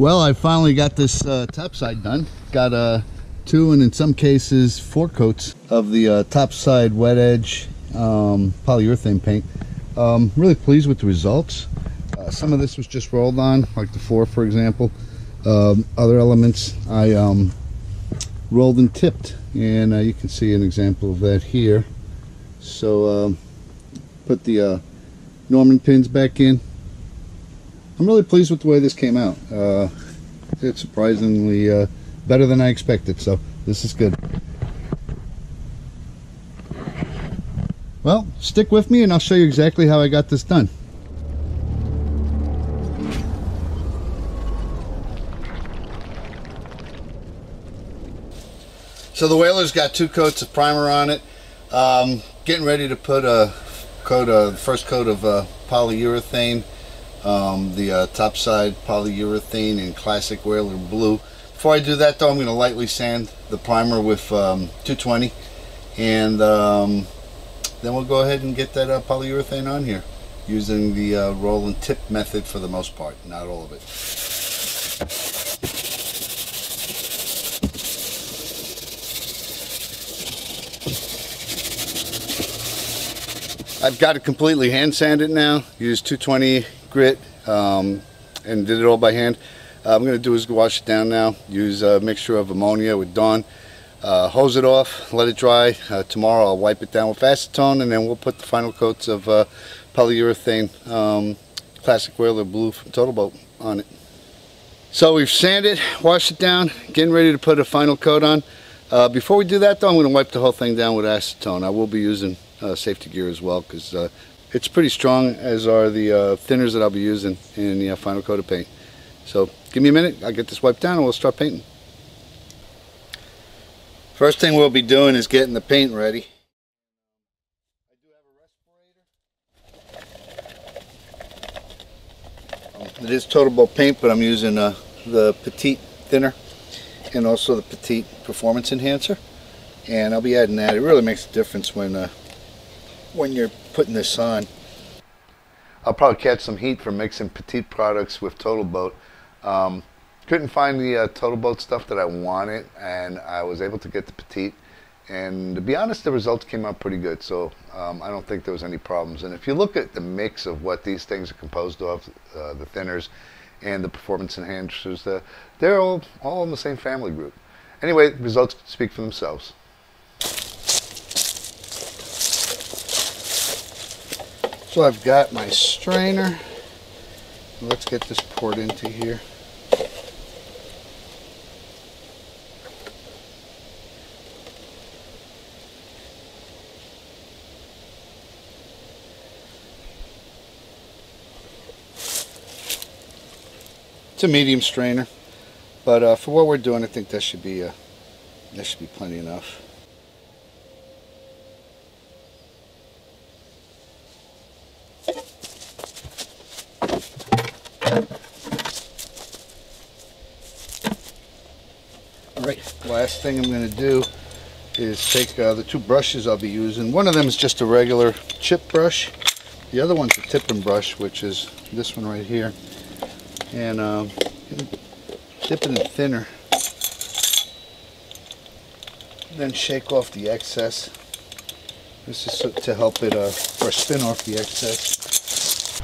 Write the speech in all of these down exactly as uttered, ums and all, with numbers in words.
Well, I finally got this uh, topside done. Got uh, two and in some cases four coats of the uh, topside wet edge um, polyurethane paint. Um, really pleased with the results. Uh, some of this was just rolled on, like the floor, for example. Um, other elements I um, rolled and tipped, and uh, you can see an example of that here. So um, put the uh, Norman pins back in. I'm really pleased with the way this came out. Uh, it's surprisingly uh, better than I expected, so this is good. Well, stick with me and I'll show you exactly how I got this done. So the Whaler's got two coats of primer on it. Um, getting ready to put a coat, uh, the first coat of uh, polyurethane, um, the uh, topside polyurethane in classic Whaler blue. Before I do that, though, I'm going to lightly sand the primer with um, two twenty, and um, then we'll go ahead and get that uh, polyurethane on here using the uh, roll and tip method for the most part, not all of it. I've got it completely hand sanded now. Used two twenty grit um, and did it all by hand. Uh, I'm going to do is wash it down now. Use a mixture of ammonia with Dawn. Uh, hose it off, let it dry. Uh, tomorrow I'll wipe it down with acetone, and then we'll put the final coats of uh, polyurethane um, classic Whaler blue from TotalBoat on it. So we've sanded, washed it down, getting ready to put a final coat on. Uh, before we do that, though, I'm going to wipe the whole thing down with acetone. I will be using Uh, safety gear as well, because uh, it's pretty strong, as are the uh, thinners that I'll be using in the uh, final coat of paint. So give me a minute, I'll get this wiped down and we'll start painting. First thing we'll be doing is getting the paint ready. I do have a respirator. It is TotalBoat paint, but I'm using uh, the Pettit thinner and also the Pettit performance enhancer, and I'll be adding that. It really makes a difference when uh, when you're putting this on. I'll probably catch some heat for mixing Pettit products with TotalBoat. Um, couldn't find the uh, TotalBoat stuff that I wanted, and I was able to get the Pettit, and to be honest, the results came out pretty good, so um, I don't think there was any problems. And if you look at the mix of what these things are composed of, uh, the thinners and the performance enhancers, the, they're all, all in the same family group. Anyway, the results speak for themselves. So I've got my strainer. Let's get this poured into here. It's a medium strainer, but uh, for what we're doing, I think that should be uh, that should be plenty enough. Last thing I'm going to do is take uh, the two brushes I'll be using. One of them is just a regular chip brush. The other one's a tipping brush, which is this one right here. And uh, dip it in thinner. Then shake off the excess. This is to help it, uh, or spin off the excess.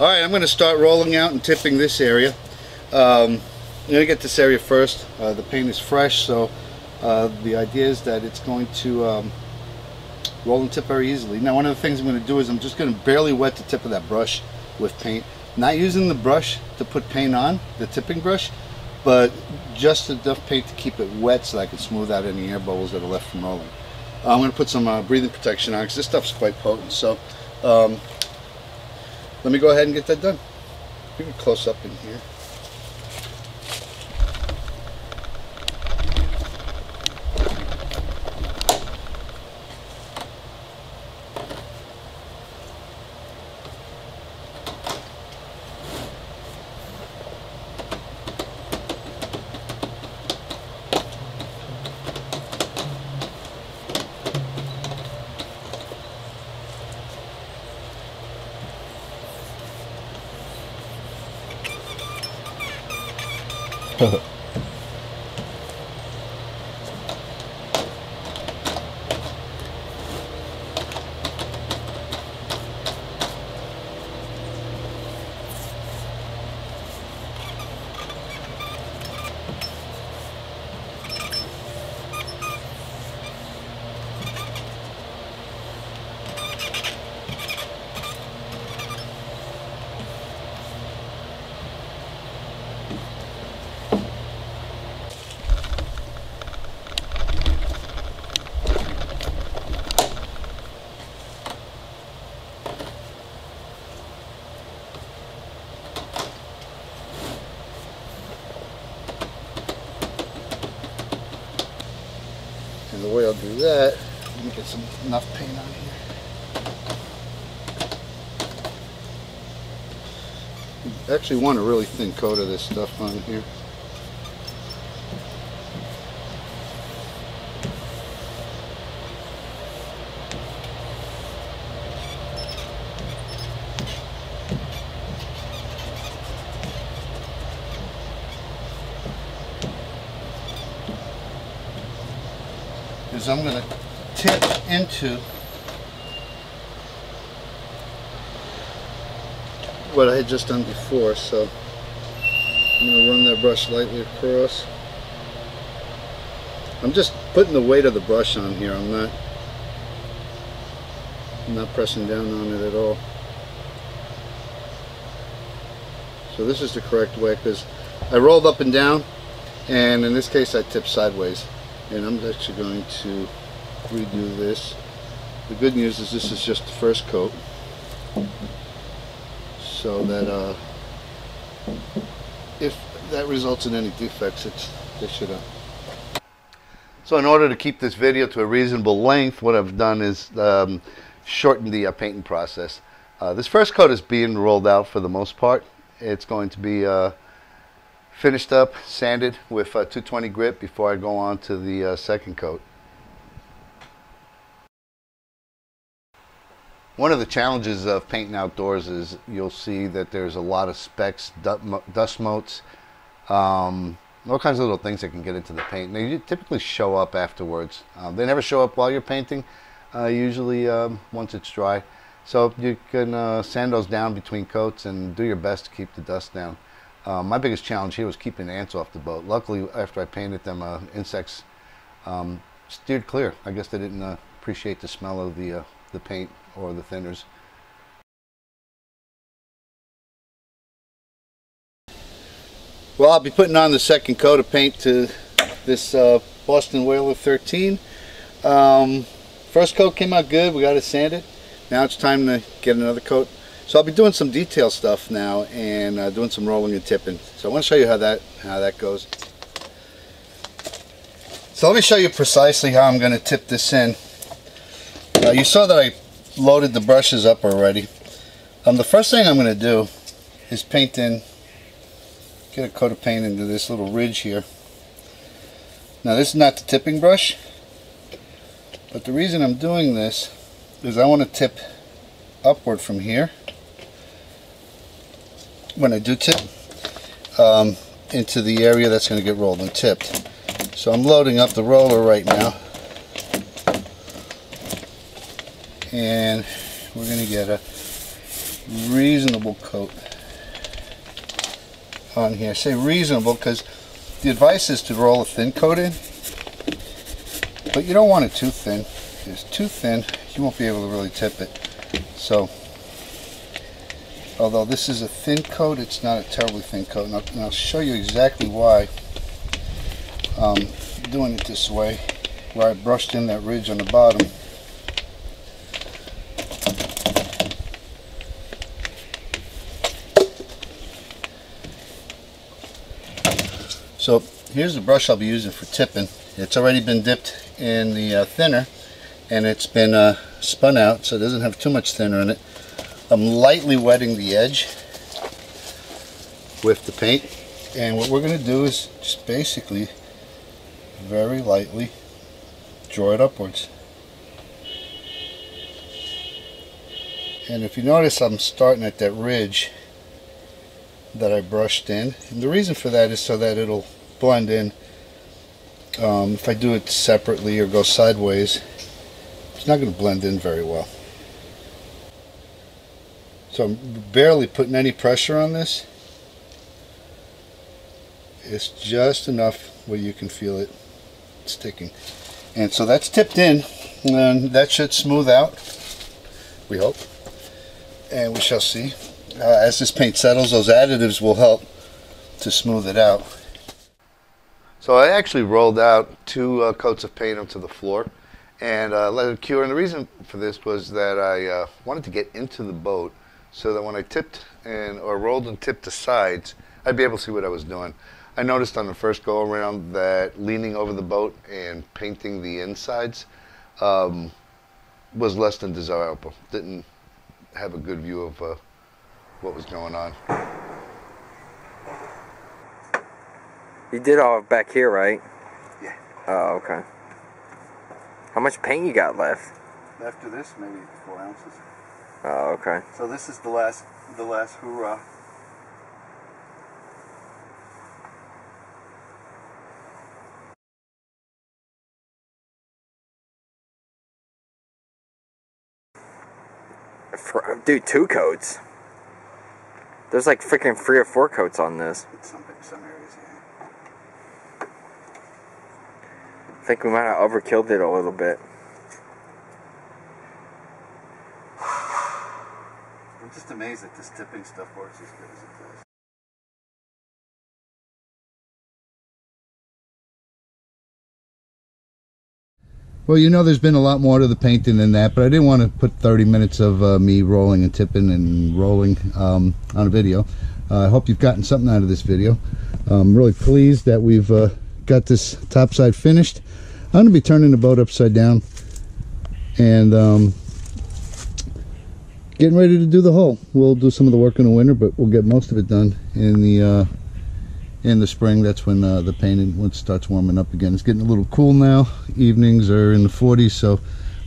Alright, I'm going to start rolling out and tipping this area. Um, I'm going to get this area first. Uh, the paint is fresh, so uh, the idea is that it's going to um, roll and tip very easily. Now, one of the things I'm going to do is I'm just going to barely wet the tip of that brush with paint. Not using the brush to put paint on, the tipping brush, but just enough paint to keep it wet so that I can smooth out any air bubbles that are left from rolling. Uh, I'm going to put some uh, breathing protection on because this stuff's quite potent. So um, let me go ahead and get that done. We can close up in here. The way I'll do that, you get some enough paint on here. You actually want a really thin coat of this stuff on here. Is I'm going to tip into what I had just done before, so I'm going to run that brush lightly across. I'm just putting the weight of the brush on here. I'm not, I'm not pressing down on it at all. So this is the correct way, because I rolled up and down, and in this case I tipped sideways. And I'm actually going to redo this. The good news is this is just the first coat, so that uh, if that results in any defects, it's they should have. So in order to keep this video to a reasonable length, what I've done is um, shorten the uh, painting process. Uh, this first coat is being rolled out for the most part. It's going to be uh, finished up, sanded with uh, two twenty grit before I go on to the uh, second coat. One of the challenges of painting outdoors is you'll see that there's a lot of specks, dust motes, um, all kinds of little things that can get into the paint. And they typically show up afterwards. Um, they never show up while you're painting, uh, usually um, once it's dry. So you can uh, sand those down between coats and do your best to keep the dust down. Uh, my biggest challenge here was keeping the ants off the boat. Luckily, after I painted them, uh, insects um, steered clear. I guess they didn't uh, appreciate the smell of the, uh, the paint or the thinners. Well, I'll be putting on the second coat of paint to this uh, Boston Whaler thirteen. Um, first coat came out good. We got to sand it. Now it's time to get another coat. So I'll be doing some detail stuff now, and uh, doing some rolling and tipping. So I want to show you how that how that goes. So let me show you precisely how I'm going to tip this in. Uh, you saw that I loaded the brushes up already. Um, the first thing I'm going to do is paint in, get a coat of paint into this little ridge here. Now this is not the tipping brush, but the reason I'm doing this is I want to tip upward from here. When I do tip um, into the area that's going to get rolled and tipped. So I'm loading up the roller right now, and we're going to get a reasonable coat on here. I say reasonable because the advice is to roll a thin coat in, but you don't want it too thin. If it's too thin, you won't be able to really tip it. So, although this is a thin coat, it's not a terribly thin coat, and I'll, and I'll show you exactly why um, doing it this way, where I brushed in that ridge on the bottom. So here's the brush I'll be using for tipping. It's already been dipped in the uh, thinner, and it's been uh, spun out, so it doesn't have too much thinner in it. I'm lightly wetting the edge with the paint, and what we're going to do is just basically very lightly draw it upwards. And if you notice, I'm starting at that ridge that I brushed in, and the reason for that is so that it'll blend in. Um, if I do it separately or go sideways, it's not going to blend in very well. So I'm barely putting any pressure on this. It's just enough where you can feel it sticking. And so that's tipped in, and that should smooth out, we hope, and we shall see. Uh, as this paint settles, those additives will help to smooth it out. So I actually rolled out two uh, coats of paint onto the floor and uh, let it cure. And the reason for this was that I uh, wanted to get into the boat so that when I tipped and or rolled and tipped the sides, I'd be able to see what I was doing. I noticed on the first go around that leaning over the boat and painting the insides um, was less than desirable. Didn't have a good view of uh, what was going on. You did all back here, right? Yeah. Oh, okay. How much paint you got left? After this, maybe four ounces. Oh, okay. So this is the last, the last hoorah. Dude, two coats. There's like freaking three or four coats on this. Some, some areas, yeah. I think we might have overkilled it a little bit. I'm just amazed that this tipping stuff works as good as it does. Well, you know, there's been a lot more to the painting than that, but I didn't want to put thirty minutes of uh, me rolling and tipping and rolling um, on a video. Uh, I hope you've gotten something out of this video. I'm really pleased that we've uh, got this topside finished. I'm going to be turning the boat upside down and um, getting ready to do the hull. We'll do some of the work in the winter, but we'll get most of it done in the uh, in the spring. That's when uh, the painting once starts warming up again. It's getting a little cool now. Evenings are in the forties, so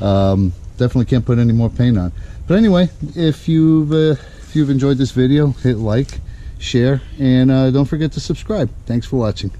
um, definitely can't put any more paint on. But anyway, if you've uh, if you've enjoyed this video, hit like, share, and uh, don't forget to subscribe. Thanks for watching.